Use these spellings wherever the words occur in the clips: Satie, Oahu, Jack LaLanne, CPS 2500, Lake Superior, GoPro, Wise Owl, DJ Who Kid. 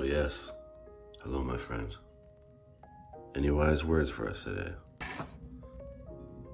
Oh yes, hello my friend. Any wise words for us today?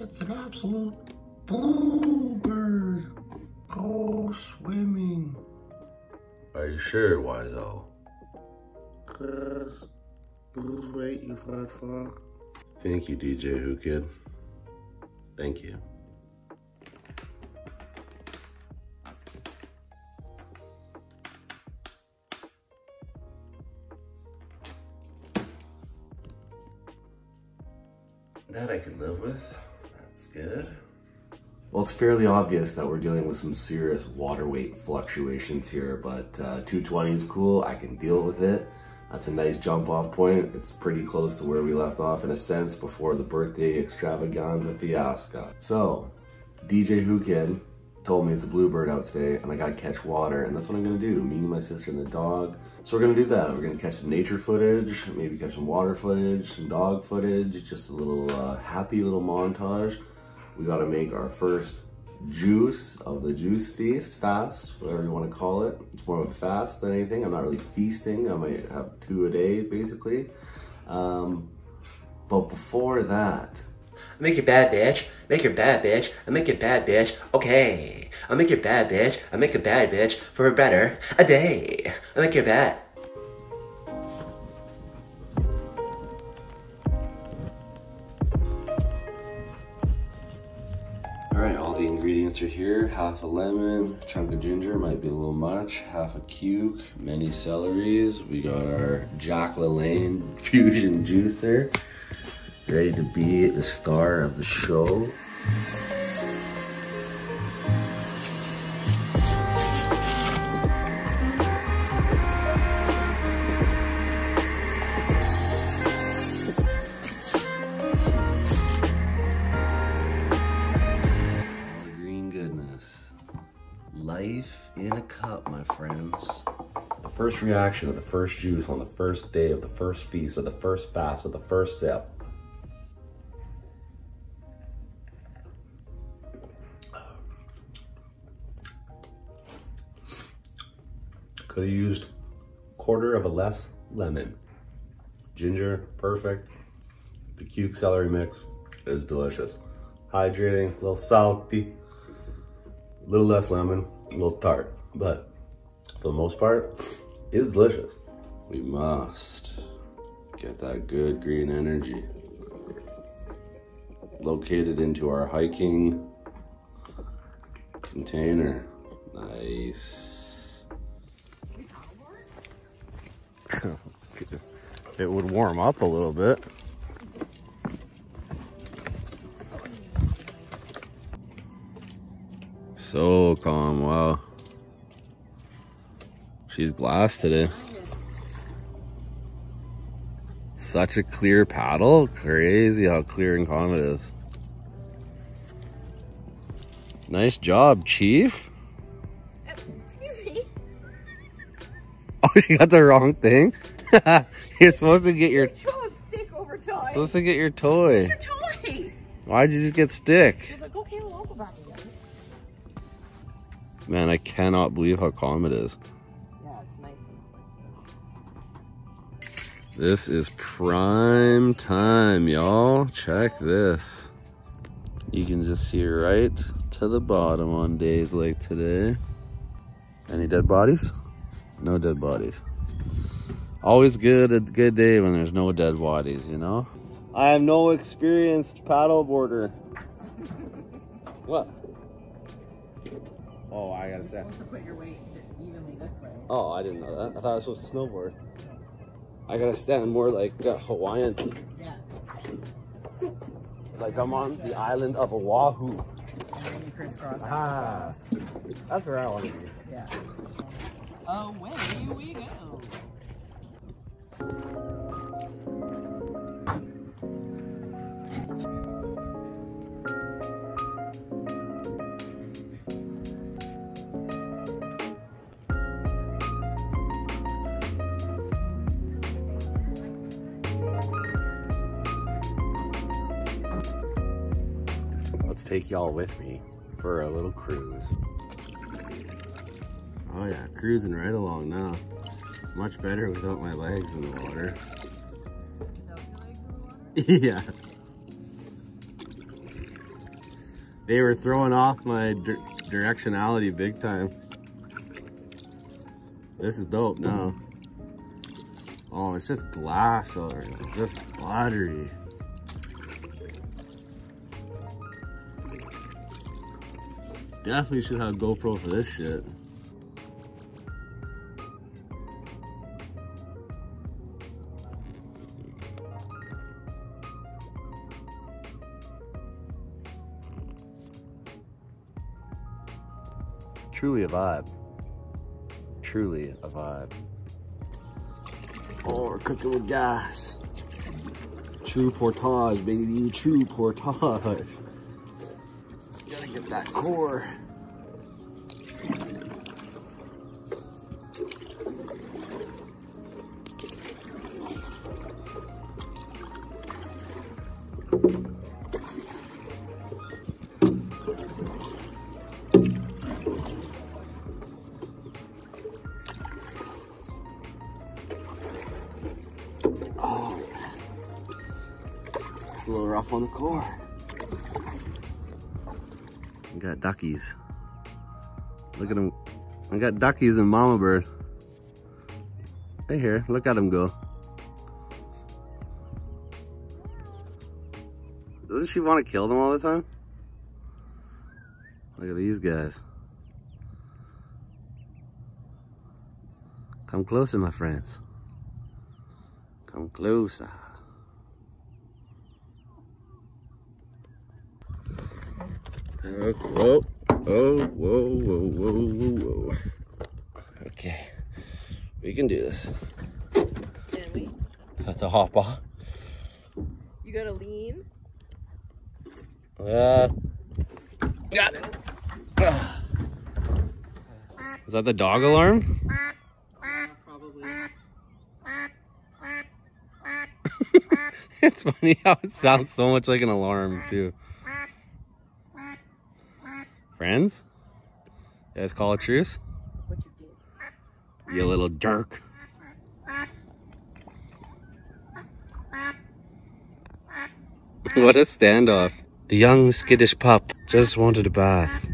It's an absolute bluebird. Go swimming. Are you sure, Wise Owl? Cause lose weight, you fried frog. Thank you, DJ Who Kid. Thank you. That I can live with. That's good. Well, it's fairly obvious that we're dealing with some serious water weight fluctuations here, but 220 is cool. I can deal with it. That's a nice jump off point. It's pretty close to where we left off in a sense before the birthday extravaganza fiasco. So, DJ Who Kid told me it's a bluebird out today and I gotta catch water, and that's what I'm gonna do. Me, my sister, and the dog. So we're gonna do that. We're gonna catch some nature footage, maybe catch some water footage, some dog footage, just a little happy little montage. We gotta make our first juice of the juice feast, fast, whatever you want to call it. It's more of a fast than anything. I'm not really feasting. I might have two a day basically, but before that, I make your bad bitch, make your bad bitch, I make your bad bitch, okay, I make your bad bitch, I make a bad bitch for a better a day, I make your bad. The ingredients are here: half a lemon, chunk of ginger, might be a little much, half a cuke, many celeries. We got our Jack LaLanne fusion juicer, ready to be the star of the show. Life in a cup, my friends. The first reaction of the first juice on the first day of the first feast of the first fast of the first sip. Could have used quarter of a less lemon. Ginger, perfect. The cuke celery mix is delicious. Hydrating, a little salty, a little less lemon, a little tart, but for the most part, it's delicious. We must get that good green energy located into our hiking container. Nice. It would warm up a little bit. So calm, wow. She's glassed today. Such a clear paddle. Crazy how clear and calm it is. Nice job, Chief. Excuse me. Oh, she got the wrong thing? You're supposed to get your stick over toy. You're supposed to get your toy. Your toy. Why'd you just get stick? She's like, okay, we'll go back again. Man, I cannot believe how calm it is. Yeah, it's nice and it's like this. This is prime time, y'all. Check this. You can just see right to the bottom on days like today. Any dead bodies? No dead bodies. Always good, a good day when there's no dead bodies, you know? I am no experienced paddleboarder. What? Oh, I gotta say. You're supposed to put your weight evenly this way. Oh, I didn't know that. I thought I was supposed to snowboard. I gotta stand more like Hawaiian. Yeah. Like I'm on the island of Oahu. Ah, that's where I want to be. Yeah. Away we go. Take y'all with me for a little cruise. Oh yeah, cruising right along now. much better without my legs in the water. Without your legs in the water? Yeah. They were throwing off my directionality big time. This is dope now. Oh, it's just glass over it. It's just watery. Definitely should have a GoPro for this shit. Truly a vibe. Truly a vibe. Oh, we're cooking with gas. True portage, baby. True portage. Gotta get that core. A little rough on the core. I got duckies. Look at them. I got duckies and mama bird. They're here. Look at them go. Doesn't she want to kill them all the time? Look at these guys. Come closer, my friends. Come closer. Whoa, whoa, whoa, whoa, whoa, whoa, whoa. Okay, we can do this. Can we? That's a hop off. You gotta lean. Got it. Is that the dog alarm? Probably. It's funny how it sounds so much like an alarm, too. Friends? You guys call a truce? What you did? You little jerk. What a standoff. The young skittish pup just wanted a bath.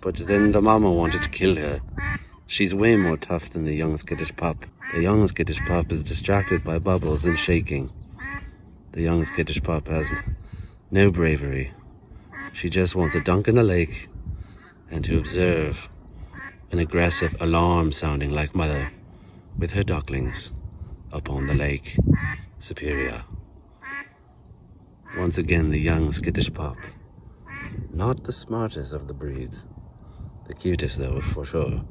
But then the mama wanted to kill her. She's way more tough than the young skittish pup. The young skittish pup is distracted by bubbles and shaking. The young skittish pup has no bravery. She just wants to dunk in the lake and to observe an aggressive alarm sounding like mother with her ducklings upon the Lake Superior. Once again, the young skittish pup, not the smartest of the breeds, the cutest though for sure.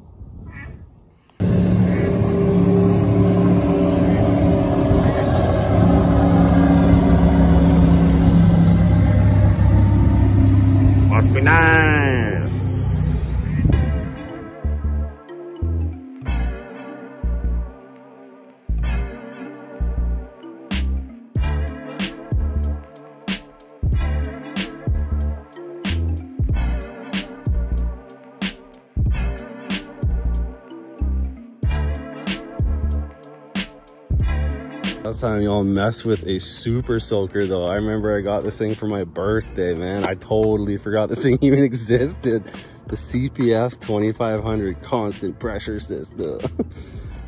Last time y'all messed with a super soaker though. I remember I got this thing for my birthday, man. I totally forgot this thing even existed. The CPS 2500 constant pressure system.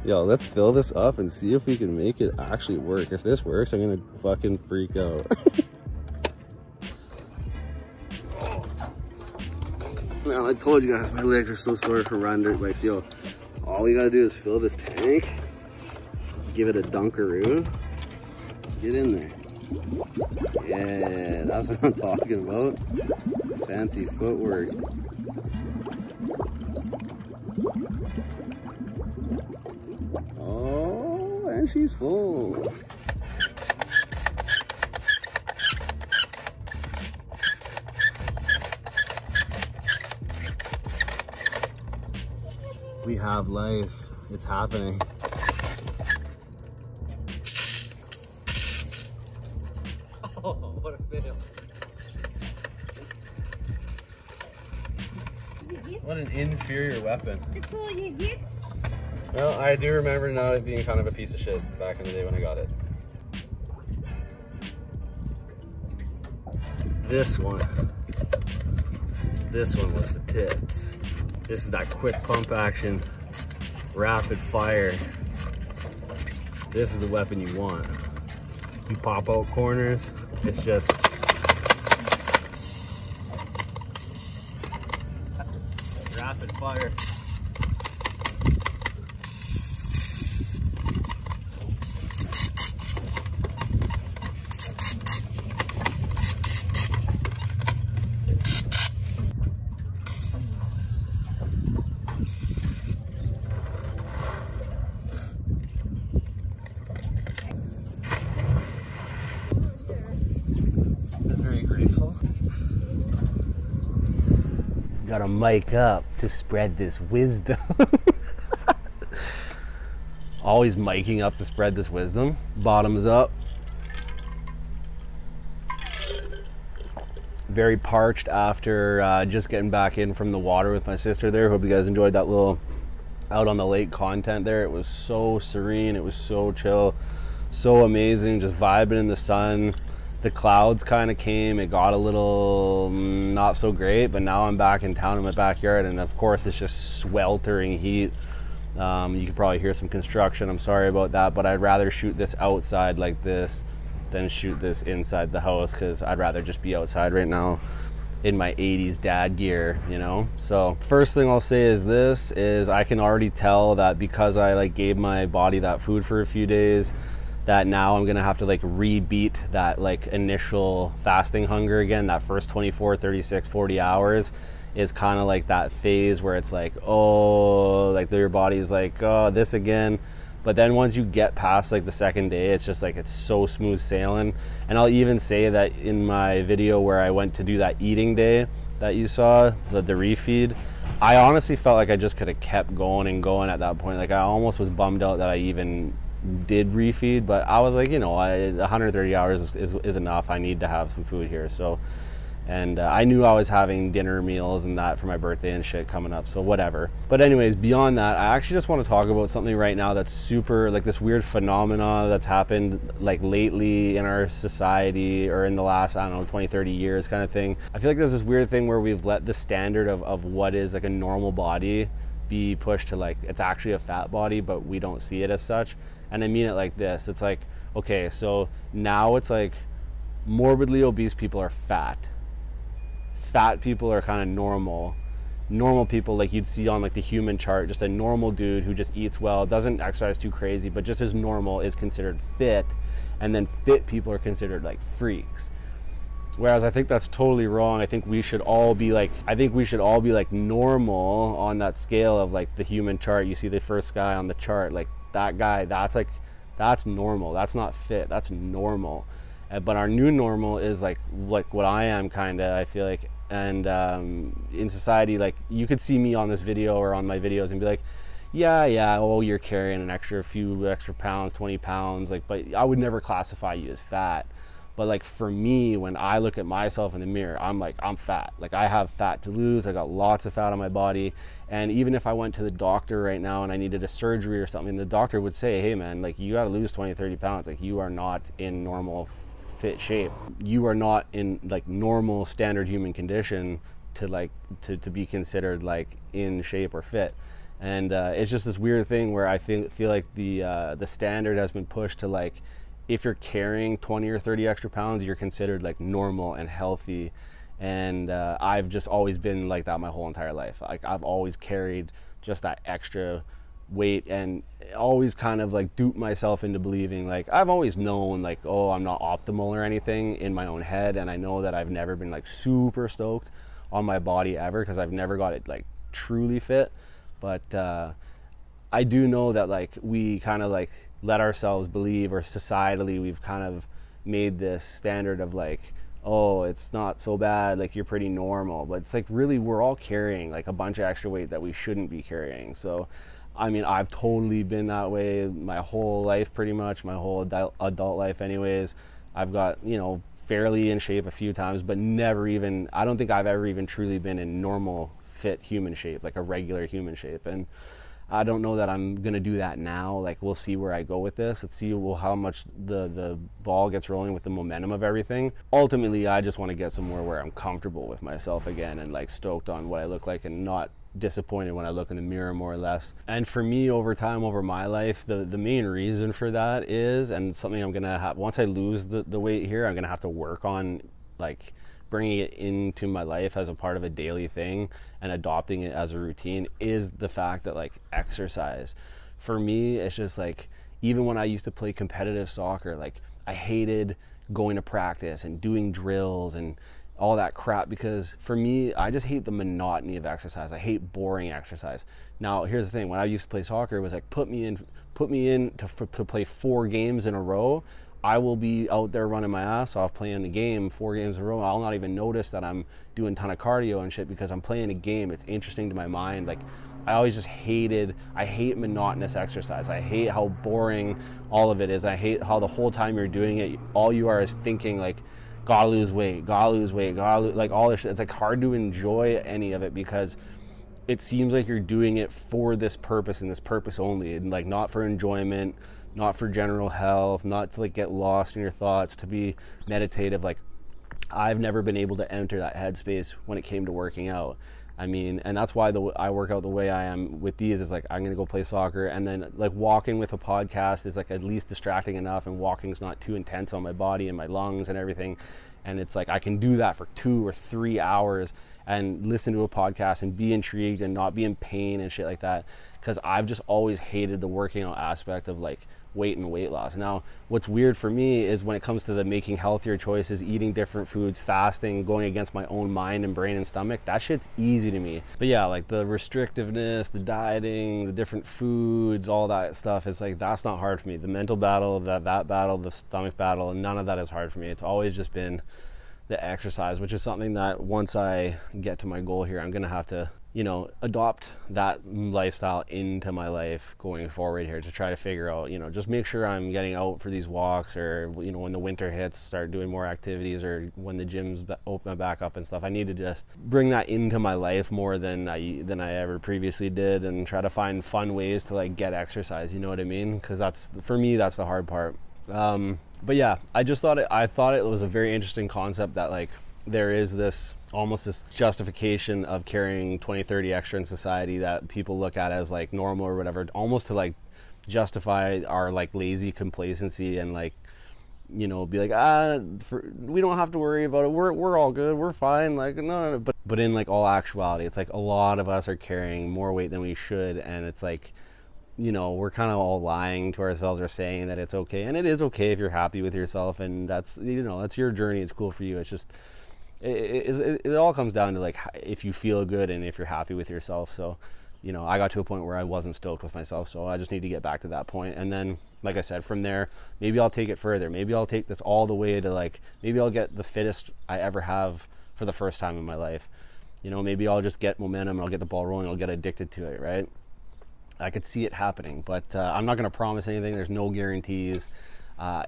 Yo, let's fill this up and see if we can make it actually work. If this works, I'm gonna fucking freak out. Man, I told you guys, my legs are so sore from running dirt bikes. Yo, all we gotta do is fill this tank. Give it a dunkaroo. Get in there. Yeah, that's what I'm talking about. Fancy footwork. Oh, and she's full. We have life. It's happening. Oh, what a fail. What an inferior weapon. That's all you get? Well, I do remember now it being kind of a piece of shit back in the day when I got it. This one was the tits. This is that quick pump action, rapid fire. This is the weapon you want. You pop out corners, it's just. Rapid fire. Gotta mic up to spread this wisdom. Always miking up to spread this wisdom. Bottoms up. Very parched after just getting back in from the water with my sister there. Hope you guys enjoyed that little out on the lake content there. It was so serene. It was so chill. So amazing. Just vibing in the sun. The clouds kind of came, it got a little not so great, but now I'm back in town in my backyard, and of course it's just sweltering heat. You could probably hear some construction, I'm sorry about that, but I'd rather shoot this outside like this than shoot this inside the house, because I'd rather just be outside right now in my 80s dad gear, you know? So first thing I'll say is this, is I can already tell that because I like gave my body that food for a few days, that now I'm gonna have to like re-beat that like initial fasting hunger again. That first 24, 36, 40 hours is kind of like that phase where it's like, oh, like your body's like, oh, this again. But then once you get past like the second day, it's just like, it's so smooth sailing. And I'll even say that in my video where I went to do that eating day that you saw, the refeed, I honestly felt like I just could have kept going and going at that point. Like I almost was bummed out that I even did refeed, but I was like, you know, 130 hours is enough. I need to have some food here. So, and I knew I was having dinner meals and that for my birthday and shit coming up, so whatever. But anyways, beyond that, I actually just want to talk about something right now that's super like this weird phenomena that's happened like lately in our society, or in the last, I don't know, 20, 30 years kind of thing. I feel like there's this weird thing where we've let the standard of what is like a normal body be pushed to like, it's actually a fat body, but we don't see it as such. And I mean it like this, it's like, okay, so now it's like morbidly obese people are fat. Fat people are kind of normal. Normal people, like you'd see on like the human chart, just a normal dude who just eats well, doesn't exercise too crazy, but just as normal is considered fit. And then fit people are considered like freaks. Whereas I think that's totally wrong. I think we should all be like, normal on that scale of like the human chart. You see the first guy on the chart, like that guy, that's like, that's normal. That's not fit, that's normal. But our new normal is like what I am kind of, I feel like. And in society, like you could see me on this video or on my videos and be like, yeah, oh, you're carrying an extra few extra pounds, 20 pounds. Like, but I would never classify you as fat. But like for me, when I look at myself in the mirror, I'm like, I'm fat. Like I have fat to lose. I got lots of fat on my body. And even if I went to the doctor right now and I needed a surgery or something, the doctor would say, hey man, like you got to lose 20, 30 pounds. Like you are not in normal fit shape. You are not in like normal standard human condition to like, to be considered like in shape or fit. And it's just this weird thing where I feel like the standard has been pushed to like, if you're carrying 20 or 30 extra pounds, you're considered like normal and healthy. And I've just always been like that my whole entire life. Like I've always carried just that extra weight and always kind of like duped myself into believing, like I've always known like, oh, I'm not optimal or anything in my own head. And I know that I've never been like super stoked on my body ever, because I've never got it like truly fit. But I do know that like we kind of like let ourselves believe, or societally we've kind of made this standard of like, oh, it's not so bad, like you're pretty normal. But it's like, really, we're all carrying like a bunch of extra weight that we shouldn't be carrying. So I mean, I've totally been that way my whole life, pretty much my whole adult life anyways. I've got, you know, fairly in shape a few times, but never even, I don't think I've ever even truly been in normal fit human shape, like a regular human shape. And I don't know that I'm gonna do that now. Like, we'll see where I go with this. Let's see how much the ball gets rolling with the momentum of everything. Ultimately, I just want to get somewhere where I'm comfortable with myself again and like stoked on what I look like and not disappointed when I look in the mirror, more or less. And for me, over time, over my life, the main reason for that is, and something I'm gonna have once I lose the weight here, I'm gonna have to work on like bringing it into my life as a part of a daily thing and adopting it as a routine, is the fact that like exercise for me, it's just like, even when I used to play competitive soccer, like I hated going to practice and doing drills and all that crap, because for me, I just hate the monotony of exercise. I hate boring exercise. Now here's the thing, when I used to play soccer, it was like, put me in to play 4 games in a row, I will be out there running my ass off playing the game 4 games in a row. I'll not even notice that I'm doing a ton of cardio and shit because I'm playing a game. It's interesting to my mind. Like, I always just hated, I hate monotonous exercise. I hate how boring all of it is. I hate how the whole time you're doing it, all you are is thinking like, gotta lose weight, gotta lose weight, like all this shit. It's like hard to enjoy any of it because it seems like you're doing it for this purpose and this purpose only, and like not for enjoyment, not for general health, not to like get lost in your thoughts, to be meditative. Like, I've never been able to enter that headspace when it came to working out. I mean, and that's why I work out the way I am with these, is like, I'm gonna go play soccer, and then like walking with a podcast is like at least distracting enough, and walking's not too intense on my body and my lungs and everything. And it's like, I can do that for 2 or 3 hours and listen to a podcast and be intrigued and not be in pain and shit like that. Cause I've just always hated the working out aspect of like weight and weight loss. Now, what's weird for me is when it comes to the making healthier choices, eating different foods, fasting, going against my own mind and brain and stomach, that shit's easy to me. But yeah, like the restrictiveness, the dieting, the different foods, all that stuff, it's like, that's not hard for me. The mental battle, that battle, the stomach battle, none of that is hard for me. It's always just been the exercise, which is something that once I get to my goal here, I'm gonna have to, you know, adopt that lifestyle into my life going forward here, to try to figure out, you know, just make sure I'm getting out for these walks, or, you know, when the winter hits, start doing more activities, or when the gyms open back up and stuff. I need to just bring that into my life more than I ever previously did, and try to find fun ways to like get exercise, you know what I mean? Because that's, for me, that's the hard part. But yeah, I just thought it was a very interesting concept that like there is this almost this justification of carrying 20-30 extra in society that people look at as like normal or whatever, almost to like justify our like lazy complacency and like, you know, be like, we don't have to worry about it, we're all good, we're fine, like no. But in like all actuality, it's like a lot of us are carrying more weight than we should, and it's like, you know, we're kind of all lying to ourselves or saying that it's okay. And it is okay if you're happy with yourself, and that's, you know, that's your journey, it's cool for you. It's just it all comes down to like if you feel good and if you're happy with yourself. So, you know, I got to a point where I wasn't stoked with myself, so I just need to get back to that point. And then, like I said, from there, maybe I'll take it further. Maybe I'll take this all the way to like, maybe I'll get the fittest I ever have for the first time in my life. You know, maybe I'll just get momentum, I'll get the ball rolling, I'll get addicted to it, right? I could see it happening, but I'm not going to promise anything. There's no guarantees.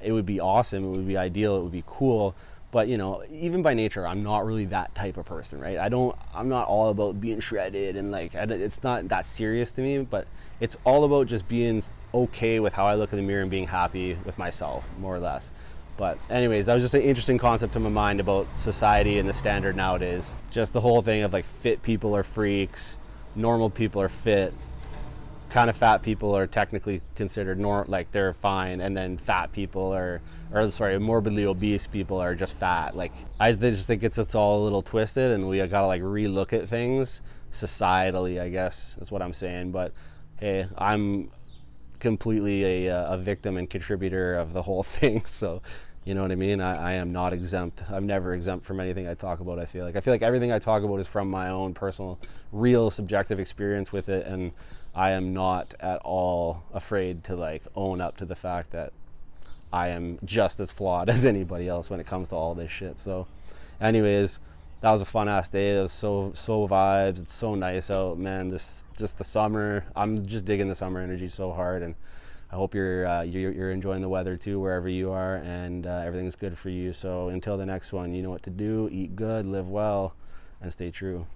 It would be awesome, it would be ideal, it would be cool. But, you know, even by nature, I'm not really that type of person, right? I'm not all about being shredded and like, it's not that serious to me, but it's all about just being okay with how I look in the mirror and being happy with myself, more or less. But anyways, that was just an interesting concept to my mind about society and the standard nowadays. Just the whole thing of like, fit people are freaks, normal people are fit, kind of fat people are technically considered normal, like they're fine, and then fat people are, or sorry, morbidly obese people are just fat. Like I just think it's all a little twisted, and we gotta like relook at things societally, I guess is what I'm saying. But hey, I'm completely a victim and contributor of the whole thing, so you know what I mean? I am not exempt. I'm never exempt from anything I talk about, I feel like. I feel like everything I talk about is from my own personal, real, subjective experience with it, and I am not at all afraid to like own up to the fact that I am just as flawed as anybody else when it comes to all this shit. So anyways, that was a fun ass day. It was so vibes. It's so nice out, man. This, just the summer, I'm just digging the summer energy so hard, and I hope you're enjoying the weather too, wherever you are, and everything's good for you. So until the next one, you know what to do. Eat good, live well, and stay true.